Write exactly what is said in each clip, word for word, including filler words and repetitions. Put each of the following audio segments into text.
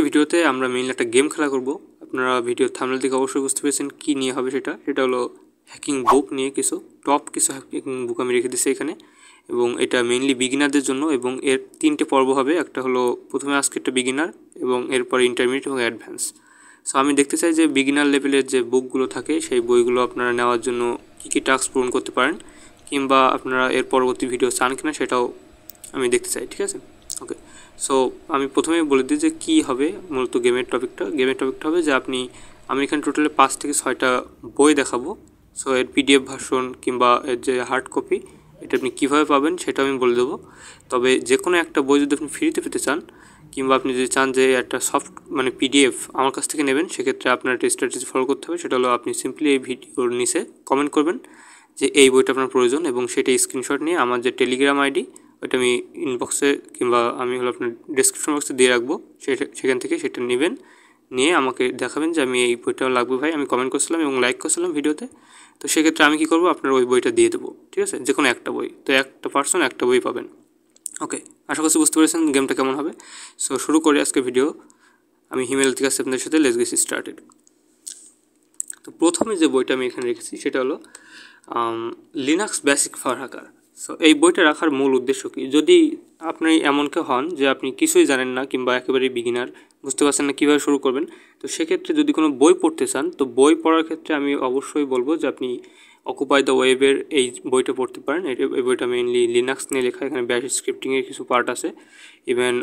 আজকে ভিডিওতে আমরা মেইনলি একটা গেম খেলা করব। আপনারা ভিডিও থাম্বনেল দেখে অবশ্যই বুঝতে পেরেছেন কি নিয়ে হবে সেটা। এটা হলো হ্যাকিং বুক নিয়ে কিছু টপ কিছু হ্যাকিং বুক আমি রেখে দিয়েছি এখানে, এবং এটা মেইনলি বিগিনারদের জন্য। এবং এর তিনটে পর্ব হবে, একটা হলো প্রথমে আজকে একটা বিগিনার, এবং এরপরে ইন্টারমিডিয়েট এবং অ্যাডভান্স। সো আমি দেখতে চাই যে বিগিনার লেভেলের যে বুকগুলো থাকে সেই বইগুলো আপনারা নেওয়ার জন্য কী কী টাস্ক পূরণ করতে পারেন, কিংবা আপনারা এর পরবর্তী ভিডিও চান কিনা সেটাও আমি দেখতে চাই। ঠিক আছে, ওকে। সো আমি প্রথমেই বলে দিই যে কী হবে মূলত গেমের টপিকটা। গেমের টপিকটা হবে যে আপনি আমি এখানে টোটালে পাঁচ থেকে ছয়টা বই দেখাবো। সো এর পিডিএফ ভার্সন কিংবা এর যে হার্ড কপি এটা আপনি কীভাবে পাবেন সেটা আমি বলে দেবো। তবে যে কোনো একটা বই যদি আপনি ফ্রিতে পেতে চান, কিংবা আপনি যদি চান যে একটা সফট মানে পিডিএফ আমার কাছ থেকে নেবেন, সেক্ষেত্রে আপনার একটা স্ট্র্যাটেজি ফলো করতে হবে। সেটা হলো আপনি সিম্পলি এই ভিডিওর নিচে কমেন্ট করবেন যে এই বইটা আপনার প্রয়োজন, এবং সেটা স্ক্রিনশট নিয়ে আমার যে টেলিগ্রাম আইডি ওইটা আমি ইনবক্সে কিংবা আমি হলো আপনার ডিসক্রিপশন বক্সে দিয়ে রাখবো, সেখান থেকে সেটা নেবেন, নিয়ে আমাকে দেখাবেন যে আমি এই বইটা লাগবে ভাই, আমি কমেন্ট করছিলাম এবং লাইক করছিলাম ভিডিওতে। তো সেক্ষেত্রে আমি কী করবো, আপনার ওই বইটা দিয়ে দেবো। ঠিক আছে, যে কোনো একটা বই, তো একটা পার্সন একটা বই পাবেন। ওকে, আশা করছি বুঝতে পেরেছেন গেমটা কেমন হবে। সো শুরু করি আজকে ভিডিও। আমি হিমেল থেকে আসছি আপনাদের সাথে, লেটস গেট স্টার্টেড। তো প্রথমে যে বইটা আমি এখানে রেখেছি সেটা হলো Linux basic for hacker. So এই বইটা রাখার মূল উদ্দেশ্য কী, যদি আপনি এমন কেউ হন যে আপনি কিছুই জানেন না কিংবা একেবারেই বিগিনার, বুঝতে পারছেন না কীভাবে শুরু করবেন, তো সেক্ষেত্রে যদি কোনো বই পড়তে চান, তো বই পড়ার ক্ষেত্রে আমি অবশ্যই বলবো যে আপনি অকুপাই দ্য ওয়েবের এই বইটা পড়তে পারেন। এই বইটা মেইনলি লিনাক্স নিয়ে লেখা, এখানে ব্যাশ স্ক্রিপ্টিংয়ের কিছু পার্ট আছে, ইভেন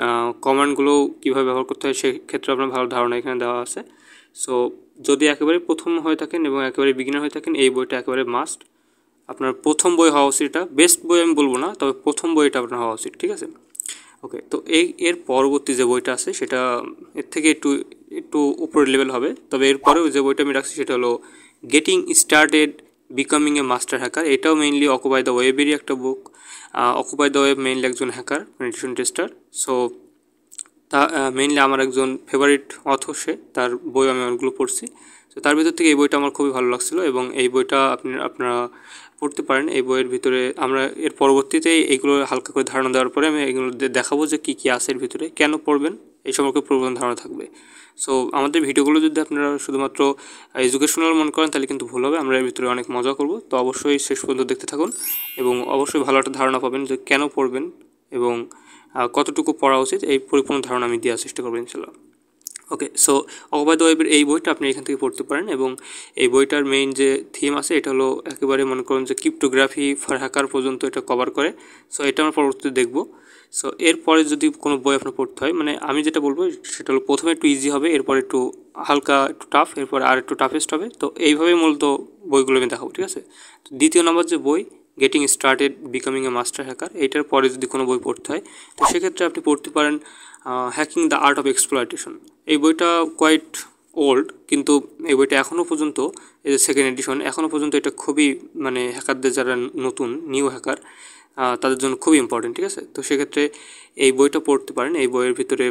কমান্ডগুলো কীভাবে ব্যবহার করতে হয় সেক্ষেত্রে আপনার ভালো ধারণা এখানে দেওয়া আছে। সো যদি একেবারে প্রথম হয়ে থাকেন এবং একেবারে বিগিনার হয়ে থাকেন, এই বইটা একেবারে মাস্ট। আপনার প্রথম বই হওয়া উচিত, এটা বেস্ট বই আমি বলবো না, তবে প্রথম বইটা আপনার হওয়া উচিত। ঠিক আছে, ওকে। তো এই এর পরবর্তী যে বইটা আছে সেটা এর থেকে একটু একটু উপরের লেভেল হবে, তবে এরপরেও যে বইটা আমি রাখছি সেটা হলো getting started becoming a master hacker. এটাও মেইনলি অকুপাই দ্য ওয়েবেরই একটা book. Occupy the web mainly একজন হ্যাকার, পেনিট্রেশন টেস্টার। সো তা মেইনলি আমার একজন ফেভারিট অথর, সে তার বই আমি অনেকগুলো পড়ছি। তো তার ভিতর থেকে এই বইটা আমার খুবই ভালো লাগছিলো, এবং এই বইটা আপনি আপনারা পড়তে পারেন। এই বইয়ের ভিতরে আমরা এর পরবর্তীতে এইগুলো হালকা করে ধারণা দেওয়ার পরে আমি এগুলো দেখাবো যে কী কী আছে এর ভিতরে, কেন পড়বেন এই সম্পর্কে প্রবলেম ধারণা থাকবে। সো আমাদের ভিডিওগুলো যদি আপনারা শুধুমাত্র এডুকেশনাল মনে করেন তাহলে কিন্তু ভুল হবে, আমরা এর ভিতরে অনেক মজা করব। তো অবশ্যই শেষ পর্যন্ত দেখতে থাকুন, এবং অবশ্যই ভালো একটা ধারণা পাবেন যে কেন পড়বেন এবং কতটুকু পড়া উচিত, এই পরিপূর্ণ ধারণা আমি দেওয়ার চেষ্টা করবেন ইনশাল্লাহ। ওকে, সো অকুপাই দ্য ওয়েবের এই বইটা আপনি এখান থেকে পড়তে পারেন, এবং এই বইটার মেইন যে থিম আছে এটা হলো একেবারে মনে করুন যে ক্রিপ্টোগ্রাফি ফর হ্যাকার পর্যন্ত এটা কভার করে। সো এটা আমরা পরবর্তীতে দেখব। সো এরপরে যদি কোনো বই আপনার পড়তে হয়, মানে আমি যেটা বলবো সেটা হলো প্রথমে একটু ইজি হবে, এরপরে একটু হালকা একটু টাফ, এরপরে আর একটু টাফেস্ট হবে। তো এইভাবে মূলত বইগুলো আমি দেখাবো। ঠিক আছে, তো দ্বিতীয় নম্বর যে বই getting started becoming a master hacker, এইটার পরে যদি কোনো বই পড়তে হয় তো সেক্ষেত্রে আপনি পড়তে পারেন hacking the art of exploitation. এই বইটা কোয়াইট ওল্ড, কিন্তু এই বইটা এখনও পর্যন্ত এই যে সেকেন্ড এডিশন এখনও পর্যন্ত এটা খুবই মানে হ্যাকারদের যারা নতুন নিউ হ্যাকার তাদের জন্য খুবই ইম্পর্টেন্ট। ঠিক আছে, তো সেক্ষেত্রে এই বইটা পড়তে পারেন। এই বইয়ের ভিতরে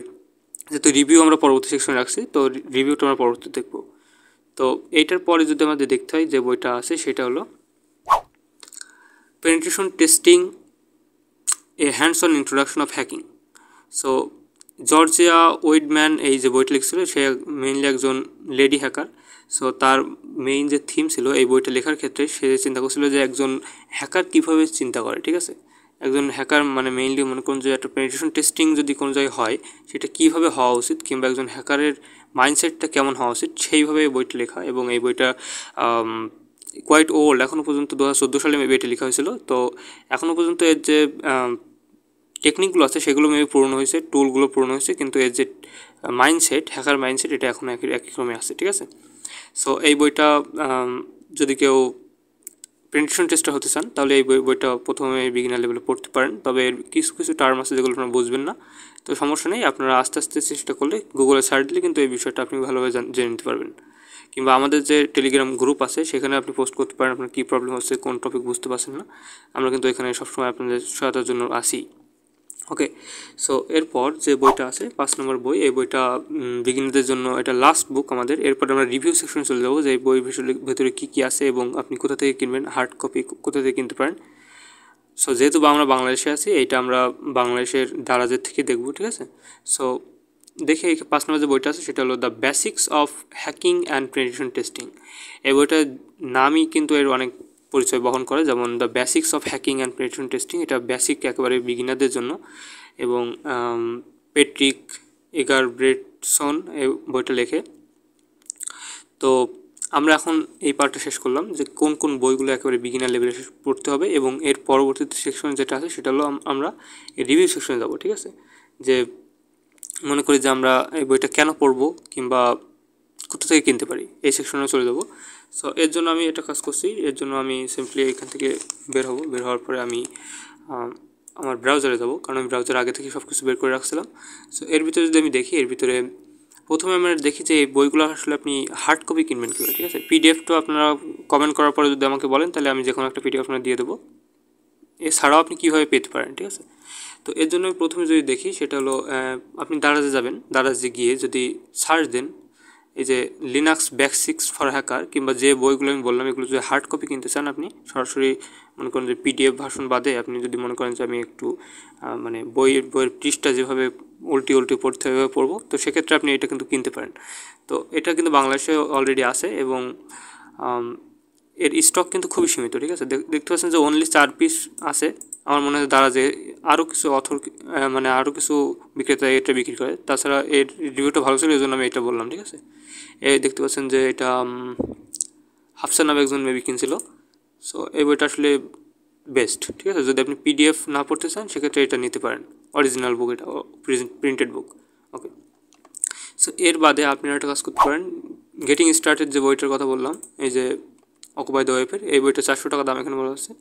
যেহেতু রিভিউ আমরা পরবর্তী সেকশনে রাখছি, তো রিভিউটা আমরা পরবর্তী দেখব। তো এইটার পরে যদি আমাদের দেখতে হয় যে বইটা আছে সেটা হলো penetration testing a hands on introduction of hacking. So Georgia Weidman এই যে বইটা লিখছিল, সে মেইনলি একজন লেডি হ্যাকার। সো তার মেইন যে থিম ছিল এই বইটা লেখার ক্ষেত্রে, সে চিন্তা করছিল যে একজন হ্যাকার কীভাবে চিন্তা করে। ঠিক আছে, একজন হ্যাকার মানে মেইনলি মনে করুন যে একটা পেনিট্রেশন টেস্টিং যদি কোনো জায়গায় হয় সেটা কীভাবে হওয়া উচিত, কিংবা একজন হ্যাকারের মাইন্ডসেটটা কেমন হওয়া উচিত, সেইভাবে এই বইটা লেখা। এবং এই বইটা কোয়াইট ওল্ড, এখনও পর্যন্ত দু হাজার চোদ্দো সালে মেবি এটা লেখা হয়েছিল। তো এখনও পর্যন্ত এর যে টেকনিকগুলো আছে সেগুলো মেবি পূরণ হয়েছে, টুলগুলো পূরণ হয়েছে, কিন্তু এর যে মাইন্ডসেট হ্যাকার মাইন্ডসেট এটা এখনও একই একই ক্রমে আছে। ঠিক আছে, সো এই বইটা যদি কেউ পেনিট্রেশন টেস্টার হতে চান তাহলে এই বইটা প্রথমে বিগিনার লেভেলে পড়তে পারেন। তবে এর কিছু কিছু টার্ম আছে যেগুলো আপনারা বুঝবেন না, তো সমস্যা নেই, আপনারা আস্তে আস্তে চেষ্টা করলে গুগলে সার্চ দিলে কিন্তু এই বিষয়টা আপনি ভালোভাবে জেনে নিতে পারবেন। কিংবা আমাদের যে টেলিগ্রাম গ্রুপ আছে সেখানে আপনি পোস্ট করতে পারেন আপনার কী প্রবলেম হচ্ছে, কোন টপিক বুঝতে পারছেন না, আমরা কিন্তু এখানে সবসময় আপনাদের সহায়তার জন্য আসি। ওকে, সো এরপর যে বইটা আছে পাঁচ নম্বর বই, এই বইটা বিগিনারদের জন্য এটা লাস্ট বুক আমাদের। এরপর আমরা রিভিউ সেকশনে চলে যাবো যে এই বই ভেতরে কী কী আছে এবং আপনি কোথা থেকে কিনবেন, হার্ড কপি কোথা থেকে কিনতে পারেন। সো যেহেতু আমরা বাংলাদেশে আছি, এইটা আমরা বাংলাদেশের দারাজের থেকে দেখব। ঠিক আছে, সো দেখে পাঁচ নম্বর যে বইটা আছে সেটা হলো the basics of hacking and penetration testing. এই বইটার নামই কিন্তু এর অনেক পরিচয় বহন করে, যেমন the basics of hacking and penetration testing, এটা বেসিক একেবারে বিগিনারদের জন্য। এবং পেট্রিক এগারব্রেটসন এই বইটা লেখে। তো আমরা এখন এই পার্টটা শেষ করলাম যে কোন কোন বইগুলো একেবারে বিগিনার লেভেলে পড়তে হবে, এবং এর পরবর্তীতে সেকশন যেটা আছে সেটা হলো আমরা রিভিউ সেকশনে যাব। ঠিক আছে, যে মনে করি যে আমরা এই বইটা কেন পড়বো কিংবা কোথা থেকে কিনতে পারি এই সেকশনে চলে যাবো। সো এর জন্য আমি এটা কাজ করছি, এর জন্য আমি সিম্পলি এখান থেকে বের হব। বের হওয়ার পরে আমি আমার ব্রাউজারে যাব, কারণ আমি ব্রাউজার আগে থেকে সব কিছু বের করে রাখছিলাম। সো এর ভিতরে যদি আমি দেখি, এর ভিতরে প্রথমে আমরা দেখি যে এই বইগুলো আসলে আপনি হার্ড কপি কিনবেন কীভাবে। ঠিক আছে, পিডিএফটা আপনারা কমেন্ট করার পরে যদি আমাকে বলেন তাহলে আমি যে কোনো একটা পিডিএফ আপনার দিয়ে দেবো। এছাড়াও আপনি কীভাবে পেতে পারেন। ঠিক আছে, তো এর জন্য আমি প্রথমে যদি দেখি সেটা হলো আপনি দারাজে যাবেন। দারাজে গিয়ে যদি সার্চ দেন এই যে লিনাক্স বেসিক্স ফর হ্যাকার, কিংবা যে বইগুলো আমি বললাম এগুলো যদি হার্ড কপি কিনতে চান আপনি সরাসরি মনে করেন যে পিডিএফ ভার্সন বাদে আপনি যদি মনে করেন যে আমি একটু মানে বইয়ের বইয়ের পৃষ্ঠা যেভাবে উল্টি উল্টি পড়তে হবে পড়বো, তো সেক্ষেত্রে আপনি এটা কিন্তু কিনতে পারেন। তো এটা কিন্তু বাংলাদেশে অলরেডি আছে এবং এর স্টক কিন্তু খুবই সীমিত। ঠিক আছে, দেখতে পাচ্ছেন যে অনলি চার পিস আছে। আমার মনে হয় দারাজে আরও কিছু অথর মানে আরও কিছু বিক্রেতা এটা বিক্রি করে। তাছাড়া এর রিভিউটা ভালো ছিল, এই জন্য আমি এটা বললাম। ঠিক আছে, এই দেখতে পাচ্ছেন যে এটা হাফসা নামে একজন মেবি কিনছিল। সো এই বইটা আসলে বেস্ট। ঠিক আছে, যদি আপনি পিডিএফ না পড়তে চান সেক্ষেত্রে এটা নিতে পারেন, অরিজিনাল বুক, এটা প্রিন্টেড বুক। ওকে, সো এর বাদে আপনি একটা কাজ করতে পারেন, গেটিং স্টার্টেড যে বইটার কথা বললাম, এই যে অকুপাই দ্য ওয়েবের, এই বইটা চারশো টাকা দাম এখানে বলা হচ্ছে।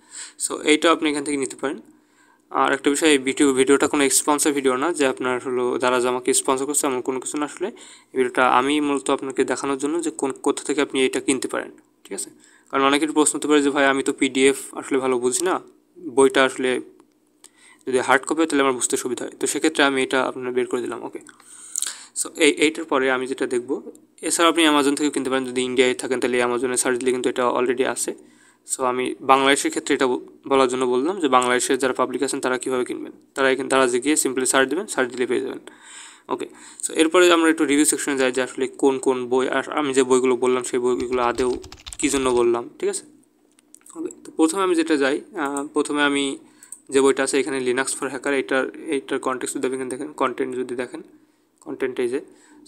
সো এইটাও আপনি এখান থেকে নিতে পারেন। আর একটা বিষয়, এই ভিডিও ভিডিওটা কোনো স্পন্সর ভিডিও না, যে আপনার হলো যারা আমাকে স্পন্সর করছে এমন কোনো কিছু না। আসলে এই ভিডিওটা আমি মূলত আপনাকে দেখানোর জন্য যে কোন কোথা থেকে আপনি এটা কিনতে পারেন। ঠিক আছে, কারণ অনেকের প্রশ্ন হতে পারে যে ভাই আমি তো পিডিএফ আসলে ভালো বুঝি না, বইটা আসলে যদি হার্ড কপি হয় তাহলে আমার বুঝতে সুবিধা হয়। তো সেক্ষেত্রে আমি এটা আপনার বের করে দিলাম। ওকে, সো এই এইটার পরে আমি যেটা দেখব, এছাড়া আপনি অ্যামাজন থেকেও কিনতে পারেন। যদি ইন্ডিয়ায় থাকেন তাহলে অ্যামাজনে সার্চ দিলে কিন্তু এটা অলরেডি আছে। সো আমি বাংলাদেশের ক্ষেত্রে এটা বলার জন্য বললাম যে বাংলাদেশের যারা পাবলিক আছেন তারা কীভাবে কিনবেন। তারা এখানে তারা যে গিয়ে সিম্পলি সার্চ দেবেন, সার্চ দিলে পেয়ে যাবেন। ওকে, সো এরপরে আমরা একটু রিভিউ সেকশনে যাই যে আসলে কোন কোন বই, আর আমি যে বইগুলো বললাম সেই বইগুলো আদেও কী জন্য বললাম। ঠিক আছে, ওকে, তো প্রথমে আমি যেটা যাই, প্রথমে আমি যে বইটা আছে এখানে লিনাক্স ফর হ্যাকার, এটার এইটার কন্টেক্সট যদি আপনি দেখেন, কন্টেন্ট যদি দেখেন, কন্টেন্ট এই যে,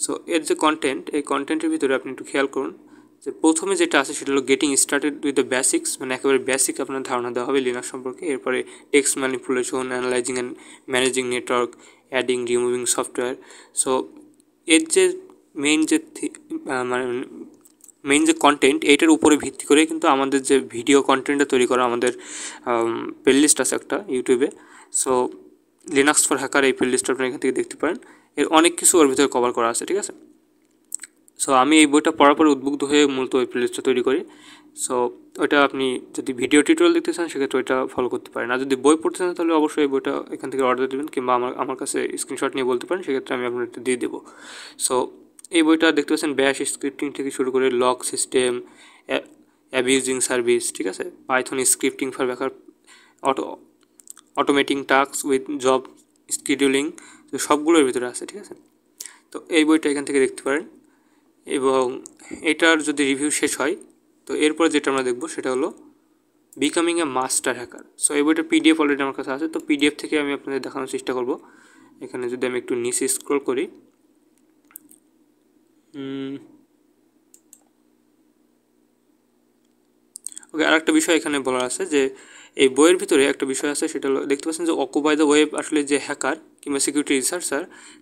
সো এর যে কন্টেন্ট, এই কন্টেন্টের ভিতরে আপনি একটু খেয়াল করুন যে প্রথমে যেটা আছে সেটা হলো getting started with the basics, মানে একেবারে বেসিক আপনার ধারণা দেওয়া হবে লিনাক্স সম্পর্কে। এরপরে text manipulation, analysing and managing network, adding removing software. So এর যে মেইন যে মানে মেইন যে কন্টেন্ট, এইটার উপরে ভিত্তি করে কিন্তু আমাদের যে ভিডিও কন্টেন্টটা তৈরি করা, আমাদের প্লেলিস্ট আছে একটা ইউটিউবে। সো লিনাক্স ফর হ্যাকার এই প্লেলিস্টটা আপনি এখান থেকে দেখতে পারেন, এর অনেক কিছু ওর ভিতরে কভার করা আছে। ঠিক আছে, সো আমি এই বইটা পড়ার পরে উদ্বুদ্ধ হয়ে মূলত ওই প্লেলিস্টটা তৈরি করি। সো ওইটা আপনি যদি ভিডিও টিউটোরিয়াল দেখতে চান সেক্ষেত্রে ওইটা ফলো করতে পারেন। আর যদি বই পড়তে চান তাহলে অবশ্যই এই বইটা এখান থেকে অর্ডার দেবেন, কিংবা আমার আমার কাছে স্ক্রিনশট নিয়ে বলতে পারেন, সেক্ষেত্রে আমি আপনার এটা দিয়ে দেবো। সো এই বইটা দেখতে পাচ্ছেন ব্যাশ স্ক্রিপ্টিং থেকে শুরু করে লক সিস্টেম, অ্যাবিউজিং সার্ভিস, ঠিক আছে, Python scripting for backer, auto automating task with job scheduling, তো সবগুলোর ভিতরে আছে। ঠিক আছে, তো এই বইটা এখান থেকে দেখতে পারেন। এবং এটার যদি রিভিউ শেষ হয় তো এরপরে যেটা আমরা দেখব সেটা হলো becoming a master hacker. So এই বইটা পিডিএফ অলরেডি আমার কাছে আছে, তো পিডিএফ থেকে আমি আপনাদের দেখানোর চেষ্টা করব। এখানে যদি আমি একটু নিচে স্ক্রল করি, ওকে, আর একটা বিষয় এখানে বলার আছে যে এই বইয়ের ভিতরে একটা বিষয় আছে, সেটা হলো দেখতে পাচ্ছেন যে অকুপাই দ্য ওয়েব আসলে যে হ্যাকার কিংবা সিকিউরিটি রিসার্চার,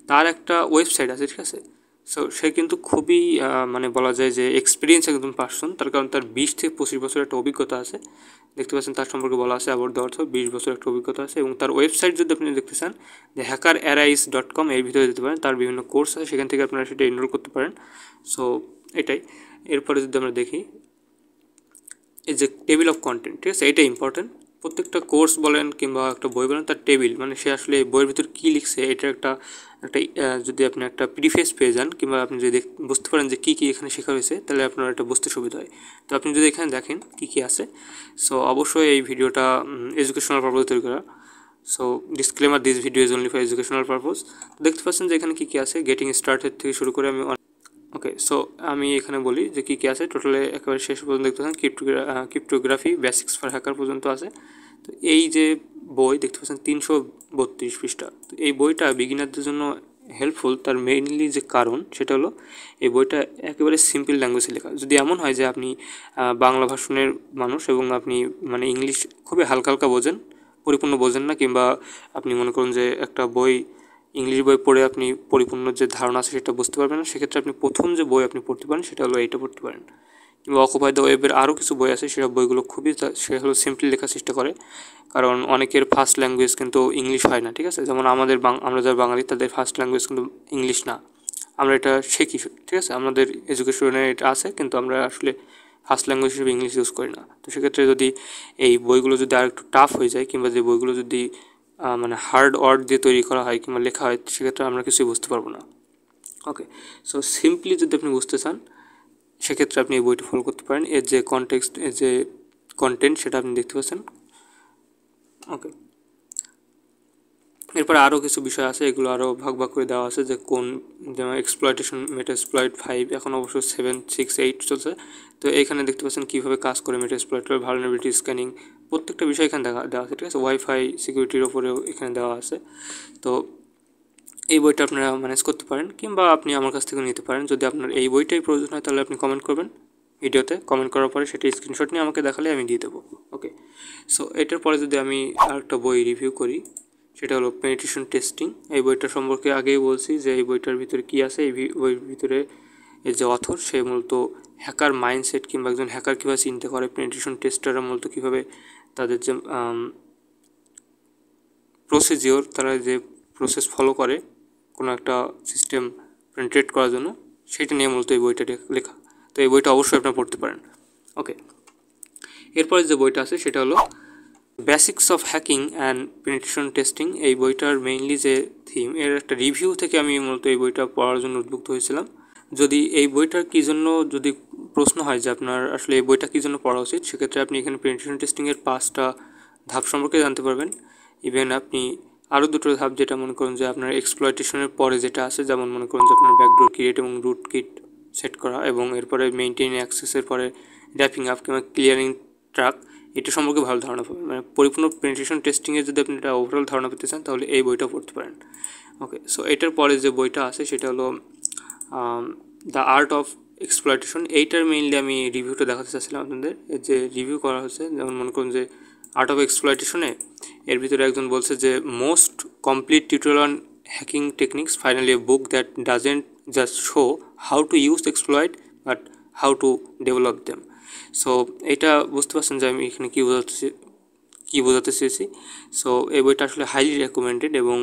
তার একটা ওয়েবসাইট আছে। ঠিক আছে, সো সে কিন্তু খুবই মানে বলা যায় যে এক্সপিরিয়েন্স একজন পার্সন, তার কারণ তার বিশ থেকে পঁচিশ বছর একটা অভিজ্ঞতা আছে। দেখতে পাচ্ছেন তার সম্পর্কে বলা আছে অ্যাবাউট দ্য অর্থ বিশ বছর একটা অভিজ্ঞতা আছে। এবং তার ওয়েবসাইট যদি আপনি দেখতে চান যে হ্যাকার অ্যারাইজ ডট কম, এর ভিতরে যেতে পারেন। তার বিভিন্ন কোর্স আছে, সেখান থেকে আপনারা সেটা এনরোল করতে পারেন। সো এটাই। এরপরে যদি আমরা দেখি এই যে টেবিল অফ কন্টেন্ট, ঠিক আছে, এটা ইম্পর্টেন্ট। প্রত্যেকটা কোর্স বলেন কিংবা একটা বই বলেন, তার টেবিল মানে সে আসলে বইয়ের ভিতর কী লিখছে, এটা একটা একটা যদি আপনি একটা প্রিফেস পেয়ে যান কিংবা আপনি যদি বুঝতে পারেন যে কী কী এখানে শেখা হয়েছে তাহলে আপনার এটা বুঝতে সুবিধা হয়। তো আপনি যদি এখানে দেখেন কী কী আছে, সো অবশ্যই এই ভিডিওটা এডুকেশনাল পারপাসে তৈরি করা। So disclaimer, this video is only for educational purpose. দেখতে পাচ্ছেন যে এখানে কী কী আছে, গেটিং স্টার্টেড থেকে শুরু করে আমি ওকে সো আমি এখানে বলি যে কী কী আছে টোটালে একেবারে শেষ পর্যন্ত দেখতে পাচ্ছেন cryptography cryptography basics for hacker পর্যন্ত আছে। তো এই যে বই দেখতে পাচ্ছেন তিনশো বত্রিশ পৃষ্ঠা, তো এই বইটা বিগিনারদের জন্য হেল্পফুল। তার মেইনলি যে কারণ সেটা হলো এই বইটা একেবারে সিম্পল ল্যাঙ্গুয়েজে লেখা। যদি এমন হয় যে আপনি বাংলা ভাষণের মানুষ এবং আপনি মানে ইংলিশ খুবই হালকা হালকা বোঝেন, পরিপূর্ণ বোঝেন না, কিংবা আপনি মনে করুন যে একটা বই ইংলিশ বই পড়ে আপনি পরিপূর্ণ যে ধারণা আছে সেটা বুঝতে পারবেন না, সেক্ষেত্রে আপনি প্রথম যে বই আপনি পড়তে পারেন সেটা হলো এইটা পড়তে পারেন। কিংবা অকুপাই দ্য ওয়েবের আরও কিছু বই আছে, সেসব বইগুলো খুবই সে হলো সিম্পলি লেখার চেষ্টা করে, কারণ অনেকের ফার্স্ট ল্যাঙ্গুয়েজ কিন্তু ইংলিশ হয় না, ঠিক আছে। যেমন আমাদের আমরা যারা বাঙালি তাদের ফার্স্ট ল্যাঙ্গুয়েজ কিন্তু ইংলিশ না, আমরা এটা শিখি, ঠিক আছে, আমাদের এডুকেশনে এটা আছে, কিন্তু আমরা আসলে ফার্স্ট ল্যাঙ্গুয়েজ হিসেবে ইংলিশ ইউজ করি না। তো সেক্ষেত্রে যদি এই বইগুলো যদি আর একটু টাফ হয়ে যায়, কিংবা যে বইগুলো যদি মানে হার্ড ওয়ার্ড দিয়ে তৈরি করা হয় কিংবা লেখা হয়, সেক্ষেত্রে আমরা কিছুই বুঝতে পারবো না। ওকে সো সিম্পলি যদি আপনি বুঝতে চান সেক্ষেত্রে আপনি এই বইটি ফলো করতে পারেন। এর যে কনটেক্সট, এর যে কন্টেন্ট সেটা আপনি দেখতে পাচ্ছেন। ওকে এরপর আরও কিছু বিষয় আছে, এগুলো আরও ভাগ ভাগ করে দেওয়া আছে, যে কোন যেমন এক্সপ্লয়টেশন, মেটা এক্সপ্লয়েট ফাইভ, এখন অবশ্য সেভেন সিক্স এইট চলছে। তো এখানে দেখতে পাচ্ছেন কীভাবে কাজ করে মেটা এক্সপ্লয়েট, ভালনারেবিলিটি স্ক্যানিং, প্রত্যেকটা বিষয় এখানে দেখা দেওয়া আছে, ঠিক আছে। ওয়াইফাই সিকিউরিটির ওপরেও এখানে দেওয়া আছে। তো এই বইটা আপনারা ম্যানেজ করতে পারেন, কিংবা আপনি আমার কাছ থেকে নিতে পারেন। যদি আপনার এই বইটাই প্রয়োজন হয় তাহলে আপনি কমেন্ট করবেন ভিডিওতে, কমেন্ট করার পরে সেটা স্ক্রিনশট নিয়ে আমাকে দেখালে আমি দিয়ে দেবো। ওকে সো এটার পরে যদি আমি আরেকটা বই রিভিউ করি সেটা হলো পেনিট্রেশন টেস্টিং। এই বইটা সম্পর্কে আগেই বলছি যে এই বইটার ভিতরে কী আছে। এই বইয়ের ভিতরে এর যে অথর সে মূলত হ্যাকার মাইন্ডসেট কিংবা একজন হ্যাকার কীভাবে চিন্তা করে, পেনিট্রেশন টেস্টাররা মূলত কীভাবে তাদের যে প্রসিজিওর, তারা যে প্রসেস ফলো করে কোনো একটা সিস্টেম পেনিট্রেট করার জন্য, সেটা নিয়ে মূলত এই বইটা লেখা। তো এই বইটা অবশ্যই আপনারা পড়তে পারেন। ওকে এরপরে যে বইটা আছে সেটা হলো basics of hacking and penetration testing. এই বইটার মেইনলি যে থিম, এর একটা রিভিউ থেকে আমি মূলত এই বইটা পড়ার জন্য উদ্বুদ্ধ হয়েছিলাম। যদি এই বইটার কী জন্য যদি প্রশ্ন হয় যে আপনার আসলে এই বইটা কী জন্য পড়া উচিত, সেক্ষেত্রে আপনি এখানে পেনিট্রেশন টেস্টিংয়ের পাঁচটা ধাপ সম্পর্কে জানতে পারবেন। ইভেন আপনি আরও দুটো ধাপ যেটা মনে করুন যে আপনার এক্সপ্লয়টেশনের পরে যেটা আছে, যেমন মনে করুন যে আপনার ব্যাকডোর ক্রিয়েট এবং রুট কিট সেট করা, এবং এরপরে মেনটেন অ্যাক্সেসের পরে র্যাপিং আপ কিংবা ক্লিয়ারিং ট্রাক, এটা সম্পর্কে ভালো ধারণা পাবেন। মানে পরিপূর্ণ পেনিট্রেশন টেস্টিংয়ে যদি আপনি এটা ওভারঅল ধারণা পেতে চান তাহলে এই বইটা পড়তে পারেন। ওকে সো এটার পরে যে বইটা আছে সেটা হলো দ্য আর্ট অফ এক্সপ্লয়টেশন। এইটার মেইনলি আমি রিভিউটা দেখাতে চাচ্ছিলাম আপনাদের, যে রিভিউ করা হচ্ছে। যেমন মনে করুন যে আর্ট অফ এক্সপ্লয়টেশনে এর ভিতরে একজন বলছে যে most complete tutorial on hacking techniques, finally a book that doesn't just show how to use exploit but how to develop them. So এটা বুঝতে পারছেন যে আমি এখানে কী বোঝাতে কী বোঝাতে চেয়েছি। সো এই বইটা আসলে হাইলি রেকমেন্ডেড, এবং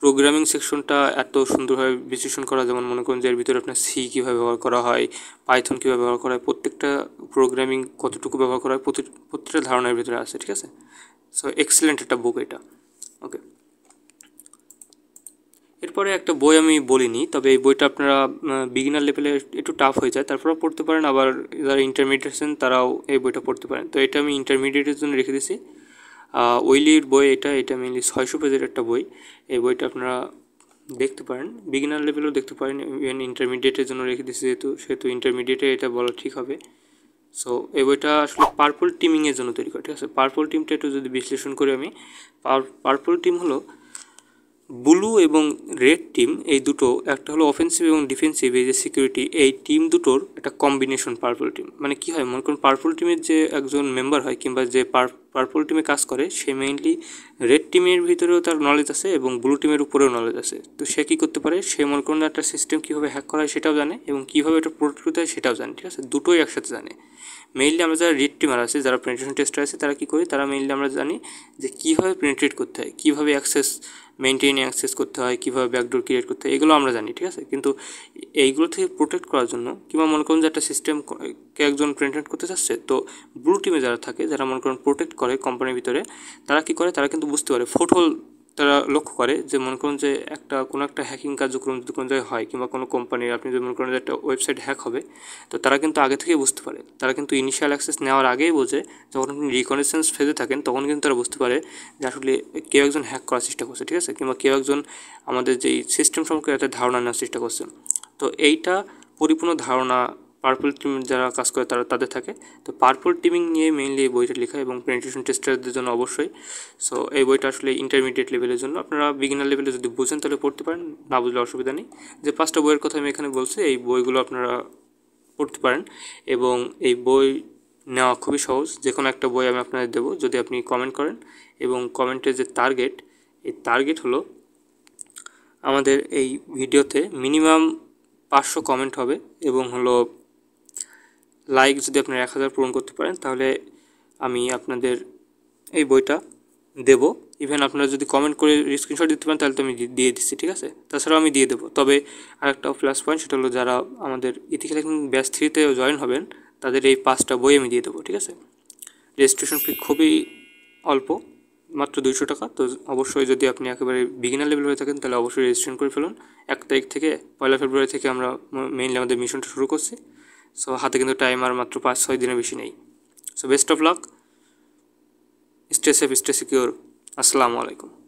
প্রোগ্রামিং সেকশনটা এত সুন্দরভাবে বিশ্লেষণ করা, যেমন মনে করুন যে এর ভিতরে আপনার সি কীভাবে ব্যবহার করা হয়, পাইথন কীভাবে ব্যবহার করা হয়, প্রত্যেকটা প্রোগ্রামিং কতটুকু ব্যবহার করা হয়, প্রতি প্রত্যেকটা ধারণার ভিতরে আছে, ঠিক আছে। সো এক্সেলেন্ট একটা বুক এটা। ওকে এরপরে একটা বই আমি বলিনি, তবে এই বইটা আপনারা বিগিনার লেভেলে একটু টাফ হয়ে যায় তারপরেও পড়তে পারেন, আবার যারা ইন্টারমিডিয়েট আছেন তারাও এই বইটা পড়তে পারেন। তো এটা আমি ইন্টারমিডিয়েটের জন্য রেখে দিয়েছি। ওইলির বই এটা, এটা মেনলি ছয়শো পেজের একটা বই। এই বইটা আপনারা দেখতে পারেন, বিগিনার লেভেলেও দেখতে পারেন, ইভেন ইন্টারমিডিয়েটের জন্য রেখে দিয়েছি, যেহেতু সেহেতু ইন্টারমিডিয়েটে এটা বলা ঠিক হবে। সো এই বইটা আসলে পার্পল টিমিংয়ের জন্য তৈরি করা, ঠিক আছে। পার্পল টিমটা একটু যদি বিশ্লেষণ করি আমি, পার্পল টিম হলো ব্লু এবং রেড টিম, এই দুটো একটা হলো অফেন্সিভ এবং ডিফেন্সিভ, এই যে সিকিউরিটি, এই টিম দুটোর একটা কম্বিনেশন পার্পল টিম। মানে কী হয় মনে করুন পার্পল টিমের যে একজন মেম্বার হয় কিংবা যে পার্পল টিমে কাজ করে সে মেইনলি রেড টিমের ভিতরেও তার নলেজ আছে এবং ব্লু টিমের উপরেও নলেজ আছে। তো সে কী করতে পারে, সে মনে করুন একটা সিস্টেম কীভাবে হ্যাক করা হয় সেটাও জানে এবং কীভাবে এটা প্রোটেক্ট করতে হয় সেটাও জানে, ঠিক আছে, দুটোই একসাথে জানে। মেইনলি আমরা যারা রেড টিমার আছে, যারা পেনিট্রেশন টেস্টার আছে, তারা কী করি, তারা মেইনলি আমরা জানি যে কীভাবে পেনিট্রেট করতে হয়, কীভাবে অ্যাক্সেস মেনটেন অ্যাক্সেস করতে হয়, কীভাবে ব্যাকডোর ক্রিয়েট করতে হয়, এগুলো আমরা জানি, ঠিক আছে। কিন্তু এইগুলো থেকে প্রোটেক্ট করার জন্য কিংবা মনে করুন যে একটা সিস্টেমকে একজন পেনিট্রেট করতে চাচ্ছে, তো ব্লু টিমে যারা থাকে, যারা মনে করুন প্রোটেক্ট করে কোম্পানির ভিতরে, তারা কী করে, তারা কিন্তু বুঝতে পারে ফুটহোল তারা লক্ষ্য করে যে মনে করুন যে একটা কোনো একটা হ্যাকিং কার্যক্রম যদি কোনো জায়গায় হয় কিংবা কোনো কোম্পানির আপনি যদি মনে করেন যে একটা ওয়েবসাইট হ্যাক হবে, তো তারা কিন্তু আগে থেকেই বুঝতে পারে। তারা কিন্তু ইনিশিয়াল অ্যাক্সেস নেওয়ার আগেই বোঝে, যখন আপনি রিকনেসেন্স ফেজে থাকেন তখন কিন্তু তারা বুঝতে পারে যে আসলে কেউ একজন হ্যাক করার চেষ্টা করছে, ঠিক আছে, কিংবা কেউ একজন আমাদের যেই সিস্টেম সম্পর্কে একটা ধারণা নেওয়ার চেষ্টা করছে। তো এইটা পরিপূর্ণ ধারণা পার্পল টিম যারা কাজ করে তারা তাদের থাকে। তো পার্পল টিমিং নিয়ে মেইনলি এই বইটা লেখা এবং পেনিট্রেশন টেস্টারদের জন্য অবশ্যই। সো এই বইটা আসলে ইন্টারমিডিয়েট লেভেলের জন্য, আপনারা বিগিনার লেভেলে যদি বুঝেন তাহলে পড়তে পারেন, না বুঝলে অসুবিধা নেই। যে পাঁচটা বইয়ের কথা আমি এখানে বলছি এই বইগুলো আপনারা পড়তে পারেন এবং এই বই নেওয়া খুবই সহজ। যে কোনো একটা বই আমি আপনাদের দেবো যদি আপনি কমেন্ট করেন, এবং কমেন্টের যে টার্গেট, এই টার্গেট হলো আমাদের এই ভিডিওতে মিনিমাম পাঁচশো কমেন্ট হবে এবং হলো লাইক যদি আপনারা এক হাজার পূরণ করতে পারেন তাহলে আমি আপনাদের এই বইটা দেব। ইভেন আপনারা যদি কমেন্ট করে স্ক্রিনশট দিতে পারেন তাহলে তো আমি দিয়ে দিচ্ছি, ঠিক আছে, তাছাড়াও আমি দিয়ে দেবো। তবে আরেকটা প্লাস পয়েন্ট সেটা হলো যারা আমাদের ইথিক্যাল হ্যাকিং ব্যাচ থ্রিতে জয়েন হবেন তাদের এই পাঁচটা বই আমি দিয়ে দেবো, ঠিক আছে। রেজিস্ট্রেশন ফি খুবই অল্প, মাত্র দুইশো টাকা। তো অবশ্যই যদি আপনি একেবারে বিগিনার লেভেল হয়ে থাকেন তাহলে অবশ্যই রেজিস্ট্রেশন করে ফেলুন। এক তারিখ থেকে পয়লা ফেব্রুয়ারি থেকে আমরা মেইনলি আমাদের মিশনটা শুরু করছি। সো হাতে কিন্তু টাইম আর মাত্র পাঁচ ছয় দিনের বেশি নেই। So best of luck, stay safe, stay secure. আসসালামু আলাইকুম।